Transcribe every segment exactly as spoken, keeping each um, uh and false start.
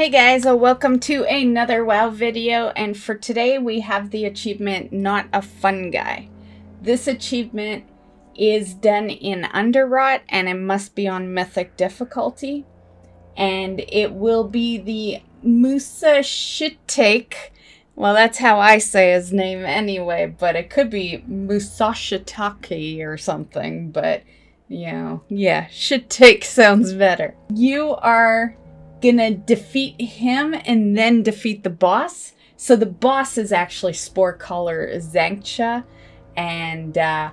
Hey guys, welcome to another WoW video, and for today we have the achievement Not a Fun Guy. This achievement is done in Underrot and it must be on Mythic difficulty, and it will be the Musashitake. Well, that's how I say his name anyway, but it could be Musashitake or something, but you know, yeah, Shitake sounds better. You are gonna defeat him and then defeat the boss. So the boss is actually Spore Caller Zankcha, and uh,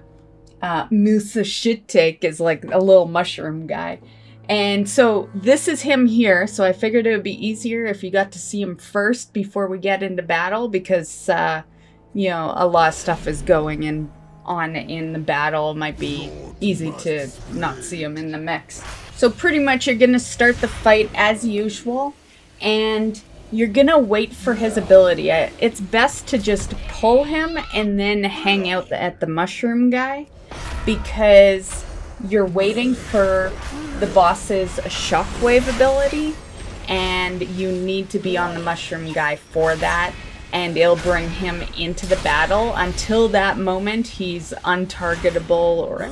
uh, Musashitake is like a little mushroom guy. And so this is him here, so I figured it would be easier if you got to see him first before we get into battle, because uh, you know, a lot of stuff is going in, on in the battle. It might be easy to not see him in the mix. So pretty much you're gonna start the fight as usual, and you're gonna wait for his ability. It's best to just pull him and then hang out at the mushroom guy, because you're waiting for the boss's shockwave ability, and you need to be on the mushroom guy for that, and it'll bring him into the battle. Until that moment, he's untargetable or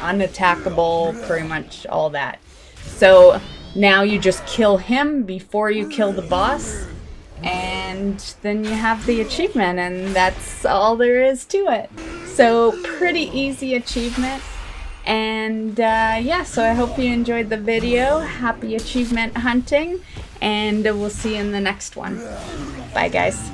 unattackable, pretty much all that. So now you just kill him before you kill the boss, and then you have the achievement, and that's all there is to it. So pretty easy achievement, and uh, yeah, so I hope you enjoyed the video. Happy achievement hunting, and we'll see you in the next one. Bye guys.